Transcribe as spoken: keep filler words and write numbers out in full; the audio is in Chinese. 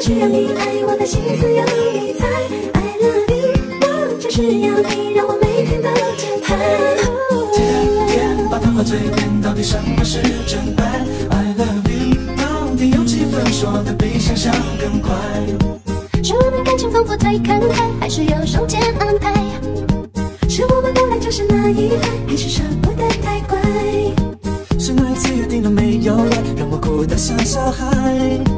就是要你爱我的心思有你猜 I love you， 我就是要你让我每天都精彩。天天把它画嘴边，到底什么是真爱 ？I love you， 到底有几分说的比想象更快？是我们感情反复太看开，还是有上天安排？是我们本来就是那一派，还是舍不得太乖？是那一次约定了没有来，让我哭得像小孩。